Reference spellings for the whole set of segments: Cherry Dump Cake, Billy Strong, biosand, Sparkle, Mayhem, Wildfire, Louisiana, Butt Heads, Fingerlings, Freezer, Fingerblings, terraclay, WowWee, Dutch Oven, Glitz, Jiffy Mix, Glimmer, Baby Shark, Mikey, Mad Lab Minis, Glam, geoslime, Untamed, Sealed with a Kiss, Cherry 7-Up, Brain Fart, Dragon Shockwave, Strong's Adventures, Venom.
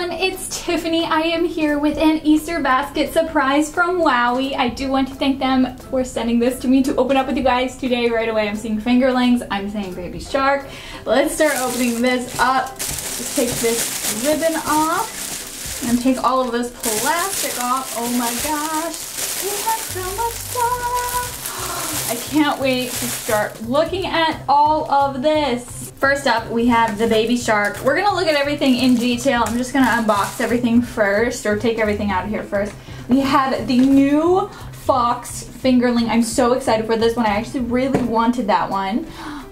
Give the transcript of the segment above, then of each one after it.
everyone, it's Tiffany. I am here with an Easter basket surprise from WowWee. I do want to thank them for sending this to me to open up with you guys today right away. I'm seeing Fingerlings, I'm seeing Baby Shark. Let's start opening this up. Just take this ribbon off and take all of this plastic off. Oh my gosh, we have so much stuff. I can't wait to start looking at all of this. First up, we have the Baby Shark. We're gonna look at everything in detail. I'm just gonna unbox everything first, or take everything out of here first. We have the new Fox Fingerling. I'm so excited for this one. I actually really wanted that one.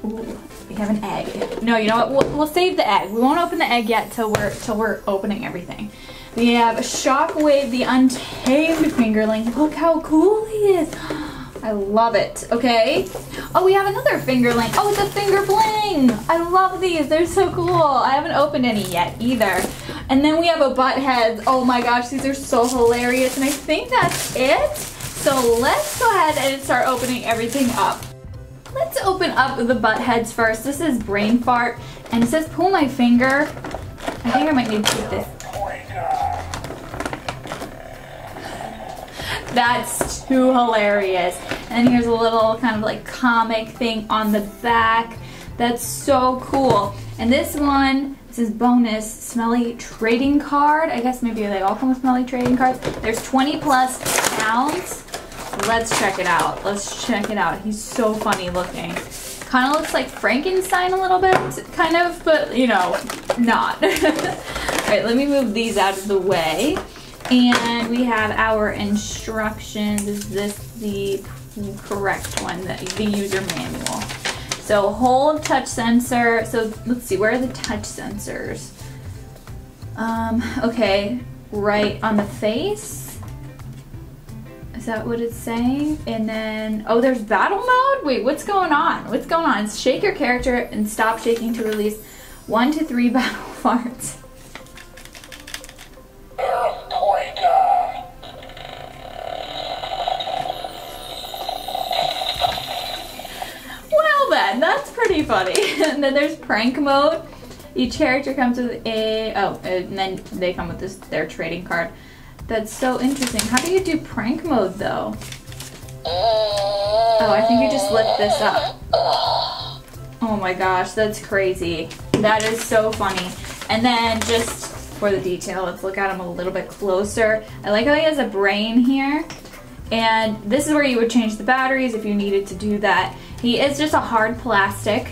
Ooh, we have an egg. No, you know what? We'll save the egg. We won't open the egg yet till we're opening everything. We have Shockwave, the Untamed Fingerling. Look how cool he is. I love it, okay? Oh, we have another fingerling. Oh, it's a finger bling. I love these, they're so cool. I haven't opened any yet either. And then we have a Butt Heads. Oh my gosh, these are so hilarious. And I think that's it. So let's go ahead and start opening everything up. Let's open up the Butt Heads first. This is Brain Fart, and it says pull my finger. I think I might need to keep this. That's too hilarious. And here's a little kind of like comic thing on the back. That's so cool. And this one, this is bonus smelly trading card. I guess maybe they all come with smelly trading cards. There's 20+ pounds. Let's check it out. Let's check it out. He's so funny looking. Kind of looks like Frankenstein a little bit, kind of, but you know, not. All right, let me move these out of the way. And we have our instructions. Is this the correct one? The user manual. So hold touch sensor. So let's see, where are the touch sensors? Okay, right on the face. Is that what it's saying? And then, oh, there's battle mode? Wait, what's going on? What's going on? Shake your character and stop shaking to release 1 to 3 battle farts. That's pretty funny. And then there's prank mode. Each character comes with a, oh, and then they come with this, their trading card. That's so interesting. How do you do prank mode though? Oh, I think you just lift this up. Oh my gosh, that's crazy. That is so funny. And then just for the detail, let's look at him a little bit closer. I like how he has a brain here. And this is where you would change the batteries if you needed to do that. He is just a hard plastic,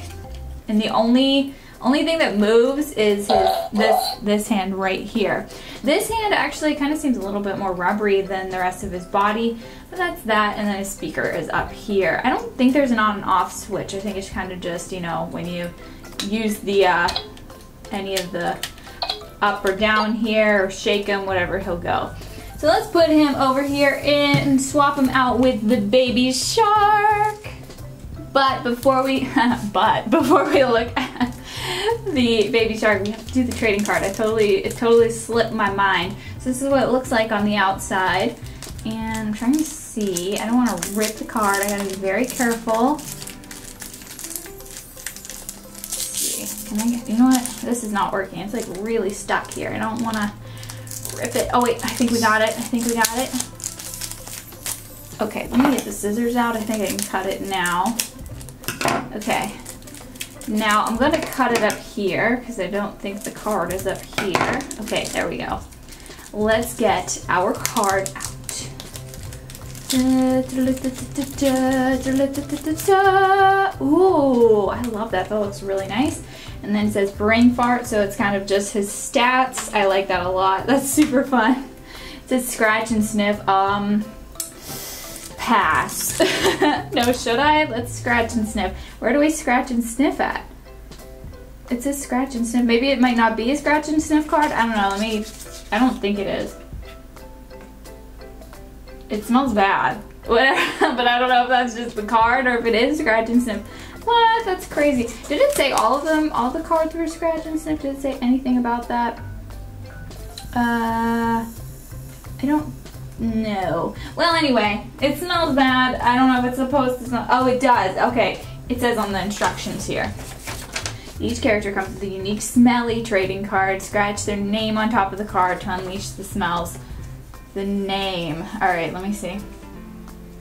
and the only thing that moves is his, this hand right here. This hand actually kind of seems a little bit more rubbery than the rest of his body, but that's that, and then his speaker is up here. I don't think there's an on and off switch. I think it's kind of just, you know, when you use the, any of the up or down here, or shake him, whatever, he'll go. So let's put him over here and swap him out with the Baby Shark. But before we look at the Baby Shark, we have to do the trading card. It totally slipped my mind. So this is what it looks like on the outside. And I'm trying to see. I don't want to rip the card. I gotta be very careful. Let's see. Can I get, you know what? This is not working. It's like really stuck here. I don't wanna rip it. Oh wait, I think we got it. I think we got it. Okay, let me get the scissors out. I think I can cut it now. Okay. Now I'm gonna cut it up here because I don't think the card is up here. Okay, there we go. Let's get our card out. Ooh, I love that. That looks really nice. And then it says Brain Fart, so it's kind of just his stats. I like that a lot. That's super fun. It says scratch and sniff. Pass. No, should I? Let's scratch and sniff. Where do we scratch and sniff at? It says scratch and sniff. Maybe it might not be a scratch and sniff card. I don't know. Let me, I don't think it is. It smells bad. Whatever. But I don't know if that's just the card or if it is scratch and sniff. What? That's crazy. Did it say all of them, all the cards were scratch and sniff? Did it say anything about that? I don't know. Well, anyway, it smells bad. I don't know if it's supposed to smell. Oh, it does. Okay. It says on the instructions here. Each character comes with a unique smelly trading card. Scratch their name on top of the card to unleash the smells. The name. Alright, let me see.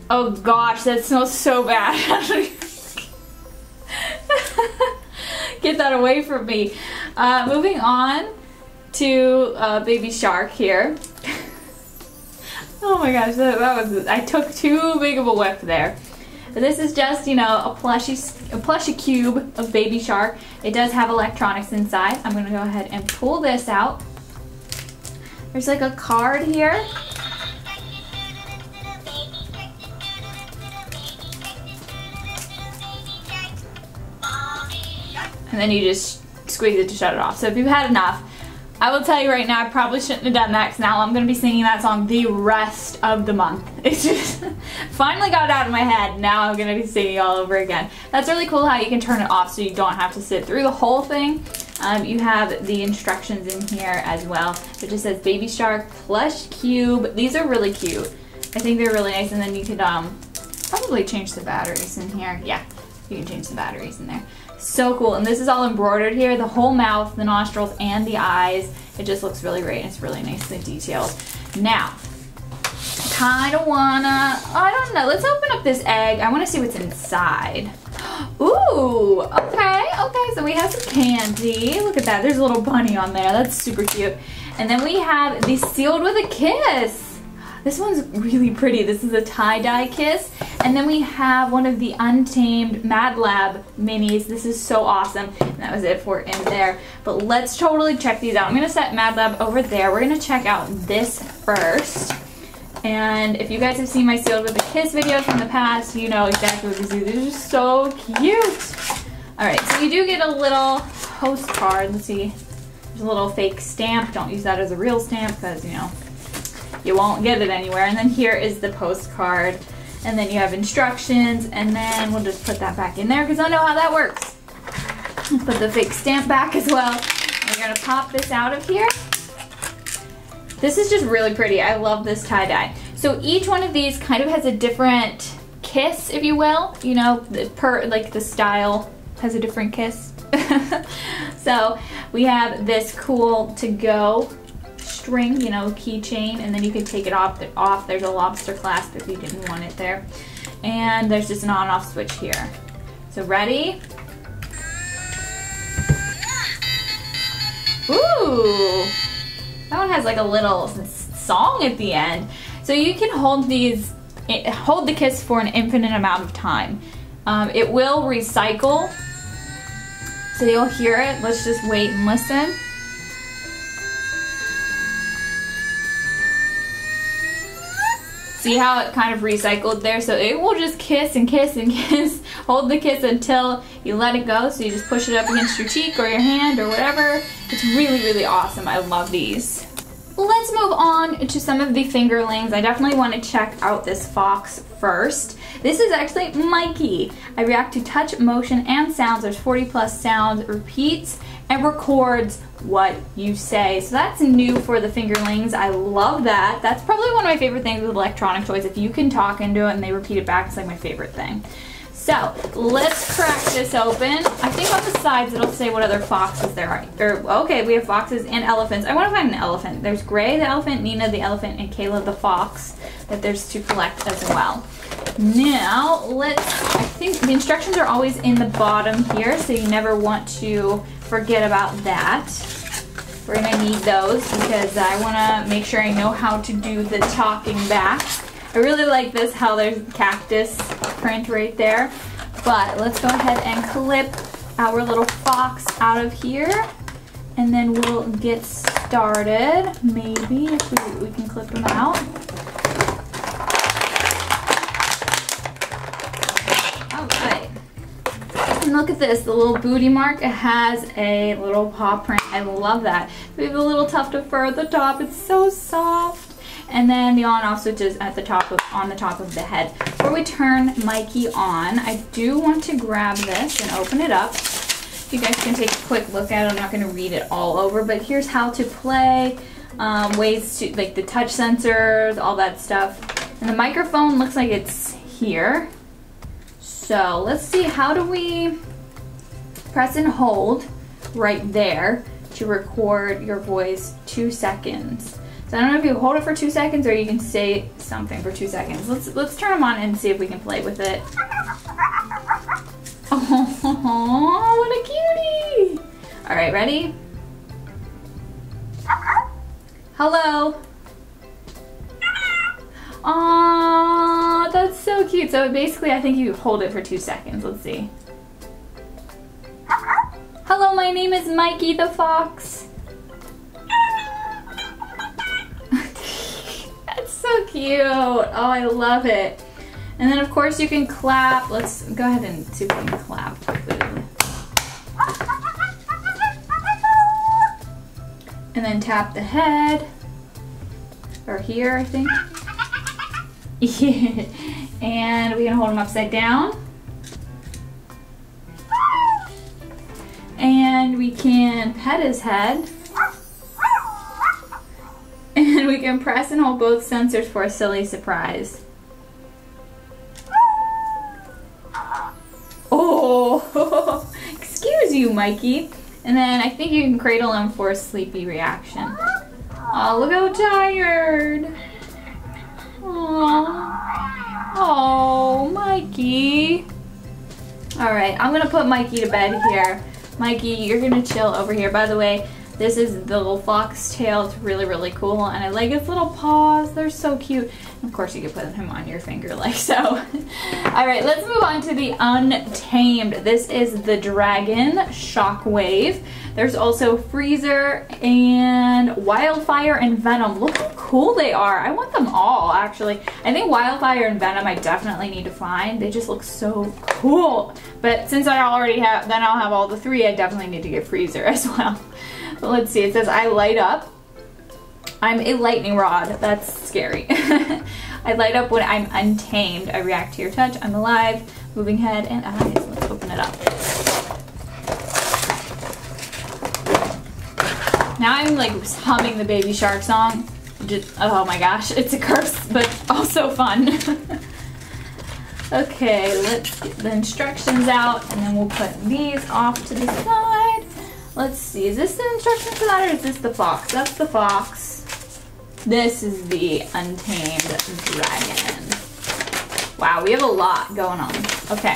Oh gosh, that smells so bad. Get that away from me. Moving on to Baby Shark here. Oh my gosh, that was, I took too big of a whiff there. This is just, you know, a plushy cube of Baby Shark. It does have electronics inside. I'm gonna go ahead and pull this out. There's like a card here. And then you just squeeze it to shut it off. So if you've had enough, I will tell you right now, I probably shouldn't have done that, because now I'm going to be singing that song the rest of the month. It's just finally got it out of my head. Now I'm going to be singing all over again. That's really cool how you can turn it off so you don't have to sit through the whole thing. You have the instructions in here as well. It just says Baby Shark plush cube. These are really cute. I think they're really nice. And then you could probably change the batteries in here. Yeah, you can change the batteries in there. So cool, and this is all embroidered here, the whole mouth, the nostrils, and the eyes. It just looks really great, and it's really nicely detailed. Now, let's open up this egg. I wanna see what's inside. Ooh, okay, so we have some candy. Look at that, there's a little bunny on there. That's super cute. And then we have the Sealed with a Kiss. This one's really pretty. This is a tie-dye kiss. And then we have one of the Untamed Mad Lab Minis. This is so awesome. And that was it for in there. But let's totally check these out. I'm going to set Mad Lab over there. We're going to check out this first. And if you guys have seen my Sealed with a Kiss videos from the past, you know exactly what these are. These are so cute. Alright, so you do get a little postcard. Let's see. There's a little fake stamp. Don't use that as a real stamp because, you know, you won't get it anywhere. And then here is the postcard. And then you have instructions, and then we'll just put that back in there because I know how that works. Put the fake stamp back as well. We're gonna pop this out of here. This is just really pretty. I love this tie-dye. So each one of these kind of has a different kiss, if you will. You know, the style has a different kiss. So we have this cool to-go string, you know, keychain, and then you can take it off. There's a lobster clasp if you didn't want it there. And there's just an on-off switch here. So ready? Ooh! That one has like a little song at the end. So you can hold the kiss for an infinite amount of time. It will recycle, so you'll hear it. Let's just wait and listen. See how it kind of recycled there? So it will just kiss and kiss and kiss. Hold the kiss until you let it go. So you just push it up against your cheek or your hand or whatever. It's really, really awesome. I love these. Let's move on to some of the Fingerlings. I definitely want to check out this fox first. This is actually Mikey. I react to touch, motion, and sounds. There's 40+ sounds, repeats, and records what you say. So that's new for the Fingerlings. I love that. That's probably one of my favorite things with electronic toys. If you can talk into it and they repeat it back, it's like my favorite thing. So let's crack this open. I think on the sides it'll say what other foxes there are. Okay, we have foxes and elephants. I want to find an elephant. There's Gray the elephant, Nina the elephant, and Kayla the fox that there's to collect as well. Now, I think the instructions are always in the bottom here, so you never want to forget about that. We're going to need those because I want to make sure I know how to do the talking back. I really like this, how there's a cactus print right there. But let's go ahead and clip our little fox out of here. And then we'll get started. Maybe if we can clip them out. Alright. And look at this, the little booty mark. It has a little paw print. I love that. We have a little tuft of fur at the top. It's so soft. And then the on-off switch is at the top of, on the top of the head. Before we turn Mikey on, I do want to grab this and open it up. You guys can take a quick look at it. I'm not going to read it all over, but here's how to play, ways to, like the touch sensors, all that stuff. And the microphone looks like it's here. So let's see, how do we press and hold right there to record your voice 2 seconds. So I don't know if you hold it for 2 seconds or you can say something for 2 seconds. Let's turn them on and see if we can play with it. Oh, what a cutie! All right, ready? Hello. Aww, that's so cute. So basically, I think you hold it for 2 seconds. Let's see. Hello, my name is Mikey the Fox. That's so cute. Oh, I love it. And then, of course, you can clap. Let's go ahead and see if we can clap quickly. And then tap the head. Or here, I think. Yeah. And we're gonna hold them upside down. And we can pet his head. And we can press and hold both sensors for a silly surprise. Oh, excuse you, Mikey. And then I think you can cradle him for a sleepy reaction. Oh, look how tired. Aww. Oh, Mikey. All right, I'm gonna put Mikey to bed here. Mikey, you're gonna chill over here. By the way, this is the little fox tail. It's really, really cool. And I like its little paws. They're so cute. And of course, you can put him on your finger like so. All right, let's move on to the Untamed. This is the Dragon Shockwave. There's also Freezer and Wildfire and Venom. Look how cool they are. I want them all, actually. I think Wildfire and Venom I definitely need to find. They just look so cool. But since I already have, then I'll have all the three, I definitely need to get Freezer as well. But let's see, it says, I light up. I'm a lightning rod. That's scary. I light up when I'm untamed. I react to your touch. I'm alive. Moving head and eyes. Let's open it up. Now I'm like humming the Baby Shark song. Just, oh my gosh, it's a curse, but also fun. Okay, let's get the instructions out and then we'll put these off to the side. Let's see, is this the instructions for that or is this the fox? That's the fox. This is the Untamed Dragon. Wow, we have a lot going on. Okay,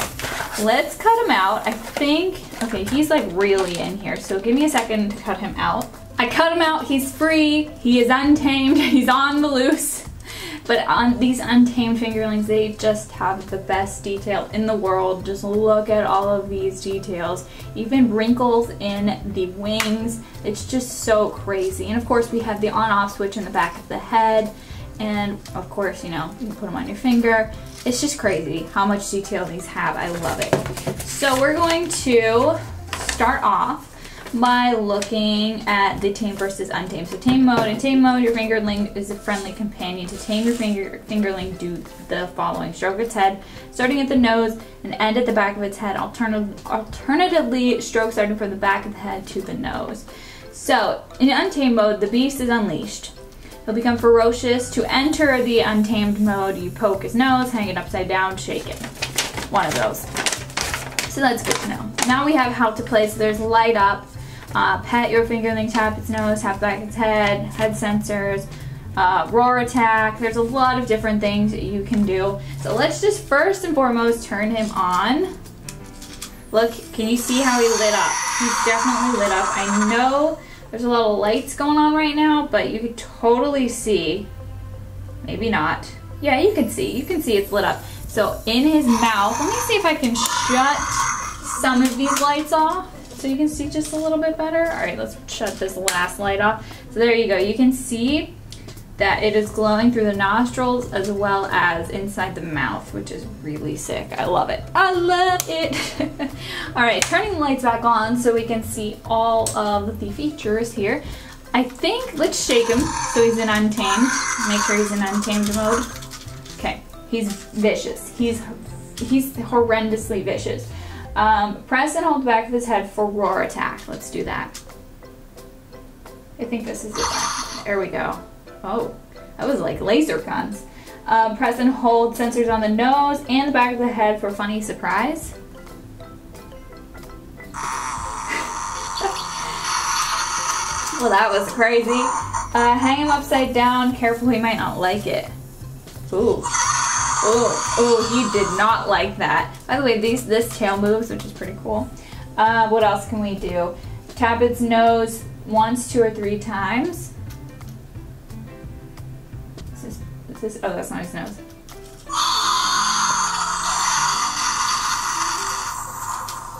let's cut him out. I think, okay, he's like really in here, so give me a second to cut him out. I cut him out, he's free, he is untamed, he's on the loose. But on these Untamed Fingerlings, they just have the best detail in the world. Just look at all of these details. Even wrinkles in the wings. It's just so crazy. And of course, we have the on-off switch in the back of the head. And of course, you know, you can put them on your finger. It's just crazy how much detail these have. I love it. So we're going to start off by looking at the Tamed versus Untamed. So Tame Mode. In Tame Mode, your Fingerling is a friendly companion. To tame your Fingerling, do the following. Stroke its head, starting at the nose and end at the back of its head. Alternatively, stroke starting from the back of the head to the nose. So, in Untamed Mode, the beast is unleashed. He'll become ferocious. To enter the Untamed Mode, you poke his nose, hang it upside down, shake it. One of those. So that's good to know. Now we have how to play. So there's light up. Pet your Fingerling, tap its nose, tap back its head, head sensors, roar attack. There's a lot of different things that you can do. So let's just first and foremost turn him on. Look, can you see how he lit up? He's definitely lit up. I know there's a lot of lights going on right now, but you can totally see. Maybe not. Yeah, you can see. You can see it's lit up. So in his mouth, let me see if I can shut some of these lights off. So you can see just a little bit better. All right, let's shut this last light off. So there you go. You can see that it is glowing through the nostrils as well as inside the mouth, which is really sick. I love it. I love it. All right, turning the lights back on so we can see all of the features here. I think, let's shake him so he's in untamed. Make sure he's in untamed mode. Okay, he's vicious. He's horrendously vicious. Press and hold the back of his head for roar attack. Let's do that. I think this is it. There we go. Oh, that was like laser guns. Press and hold sensors on the nose and the back of the head for funny surprise. Well, that was crazy. Hang him upside down. Careful, he might not like it. Ooh. Oh, oh, he did not like that. By the way, this tail moves, which is pretty cool. What else can we do? Tap its nose once, 2 or 3 times. This is, oh, that's not his nose.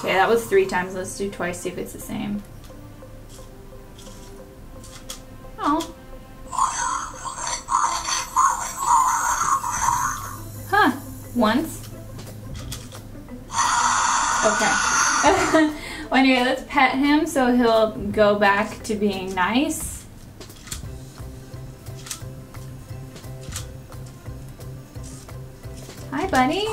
Okay, that was 3 times. Let's do twice, see if it's the same. Oh. Once. Okay. Well, anyway, let's pet him so he'll go back to being nice. Hi, buddy.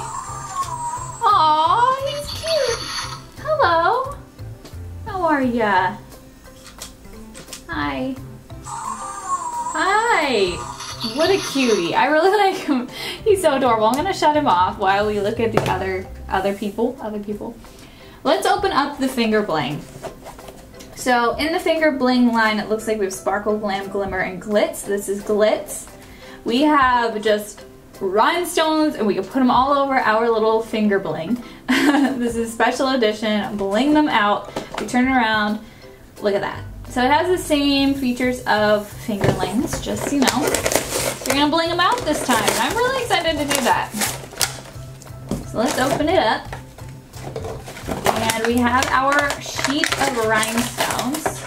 Aw, he's cute. Hello. How are ya? Hi. Hi. What a cutie. I really like him. He's so adorable. I'm gonna shut him off while we look at the other people. Let's open up the finger bling. So in the finger bling line, it looks like we have Sparkle, Glam, Glimmer, and Glitz. This is Glitz. We have just rhinestones and we can put them all over our little finger bling. This is special edition. Bling them out. We turn it around. Look at that. So it has the same features of Fingerlings, just so you know. You're gonna bling them out this time. I'm really excited to do that. So let's open it up. And we have our sheet of rhinestones.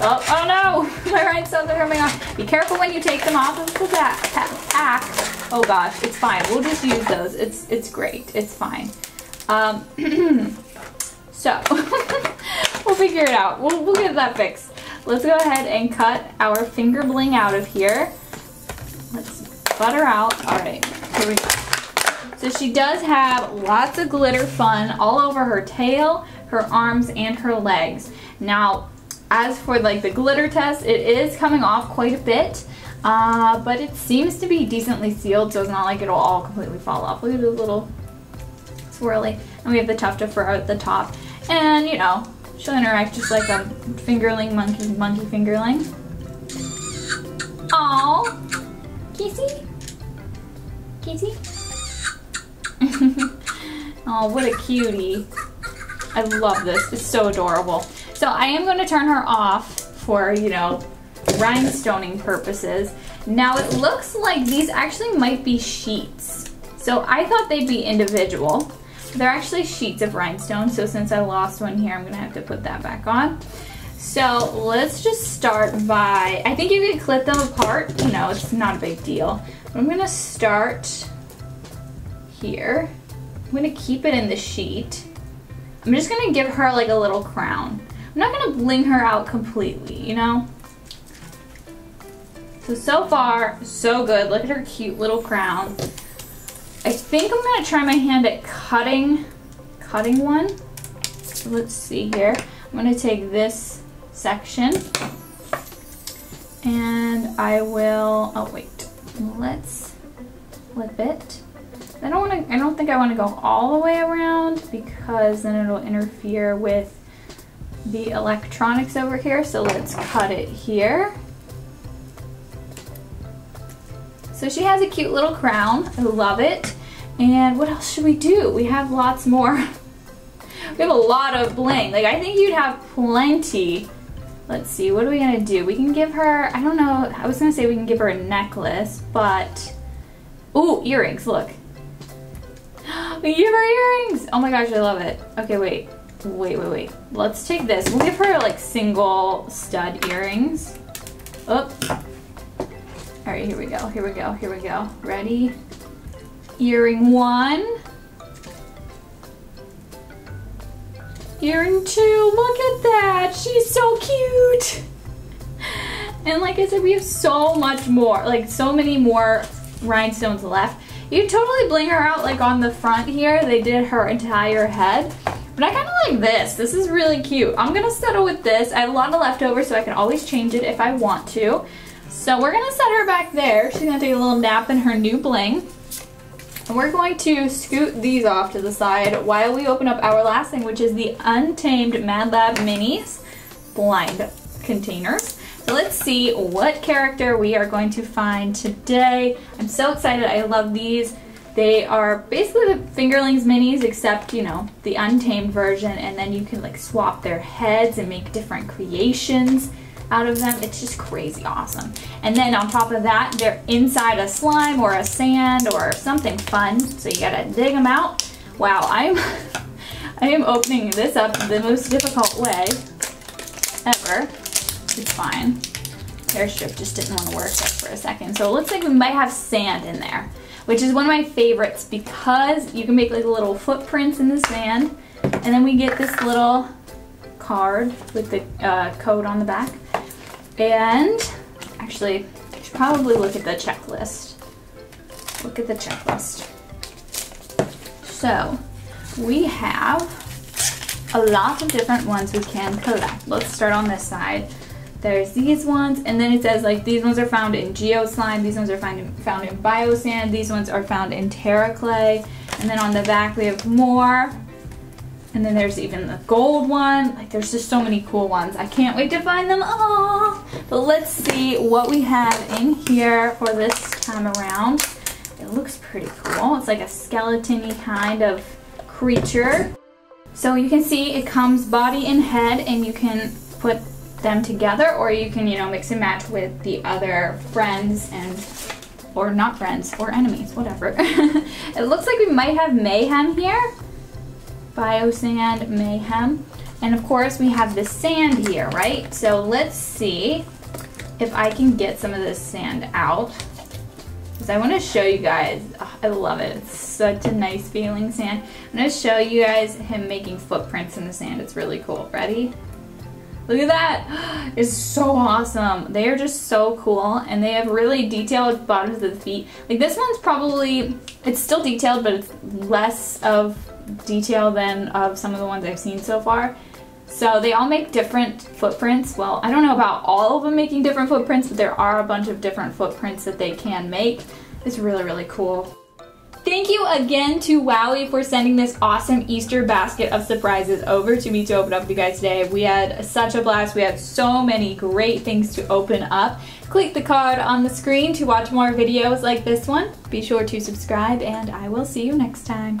Oh, oh no! My rhinestones are coming off. Be careful when you take them off of the pack. Oh gosh, it's fine. We'll just use those. It's great. It's fine. So, we'll figure it out. We'll get that fixed. Let's go ahead and cut our finger bling out of here. Let's butter out. All right, here we go. So she does have lots of glitter fun all over her tail, her arms, and her legs. Now, as for like the glitter test, it is coming off quite a bit, but it seems to be decently sealed, so it's not like it'll all completely fall off. Look at the little swirly. And we have the tuft of fur at the top. And you know, she'll interact just like a fingerling monkey fingerling. Aww. Kissy? Kissy? Oh, what a cutie. I love this. It's so adorable. So I am going to turn her off for, you know, rhinestoning purposes. Now it looks like these actually might be sheets. So I thought they'd be individual. They're actually sheets of rhinestone. So since I lost one here, I'm going to have to put that back on. So let's just start by, I think you can clip them apart, you know, it's not a big deal. But I'm gonna start here. I'm gonna keep it in the sheet. I'm just gonna give her like a little crown. I'm not gonna bling her out completely, you know? So far, so good. Look at her cute little crown. I think I'm gonna try my hand at cutting one. So let's see here. I'm gonna take this section and I will, oh wait, let's flip it. I don't think I want to go all the way around because then it'll interfere with the electronics over here. So let's cut it here. So she has a cute little crown. I love it. And what else should we do? We have lots more. We have a lot of bling. Like, I think you'd have plenty. Let's see, what are we gonna do? We can give her, I don't know, I was gonna say we can give her a necklace, but, ooh, earrings, look. We give her earrings! Oh my gosh, I love it. Okay, wait. Let's take this. We'll give her, like, single stud earrings. Oops. All right, here we go. Ready? Earring 1. Earring 2, look at that! She's so cute! And like I said, we have so much more, like so many more rhinestones left. You totally bling her out like on the front here. They did her entire head. But I kind of like this. This is really cute. I'm gonna settle with this. I have a lot of leftovers, so I can always change it if I want to. So we're gonna set her back there. She's gonna take a little nap in her new bling. And we're going to scoot these off to the side while we open up our last thing, which is the Untamed Mad Lab Minis blind containers. So So let's see what character we are going to find today. I'm so excited. I love these. They are basically the Fingerlings minis, except, you know, the untamed version, and then you can like swap their heads and make different creations out of them. It's just crazy awesome. And then on top of that, they're inside a slime or a sand or something fun, so you gotta dig them out. Wow, I am opening this up the most difficult way ever. It's fine. Hair strip just didn't want to work up for a second. So it looks like we might have sand in there, which is one of my favorites because you can make like little footprints in the sand. And then we get this little card with the code on the back. And actually, I should probably look at the checklist. Look at the checklist. So we have a lot of different ones we can collect. Let's start on this side. There's these ones, and then it says like these ones are found in geoslime, these ones are found in biosand, these ones are found in terraclay, and then on the back we have more, and then there's even the gold one. Like, there's just so many cool ones. I can't wait to find them all. But let's see what we have in here for this time around. It looks pretty cool. It's like a skeleton-y kind of creature. So you can see it comes body and head, and you can put them together, or you can, you know, mix and match with the other friends and, or not friends, or enemies, whatever. It looks like we might have Mayhem here. Biosand, Mayhem. And of course we have the sand here, right? So let's see if I can get some of this sand out, because I want to show you guys. Oh, I love it. It's such a nice feeling sand. I'm going to show you guys him making footprints in the sand. It's really cool. Ready? Look at that! It's so awesome. They are just so cool, and they have really detailed bottoms of the feet. Like, this one's probably, it's still detailed, but it's less of detail than of some of the ones I've seen so far. So they all make different footprints. Well, I don't know about all of them making different footprints, but there are a bunch of different footprints that they can make. It's really, really cool. Thank you again to WowWee for sending this awesome Easter basket of surprises over to me to open up with you guys today. We had such a blast. We had so many great things to open up. Click the card on the screen to watch more videos like this one. Be sure to subscribe, and I will see you next time.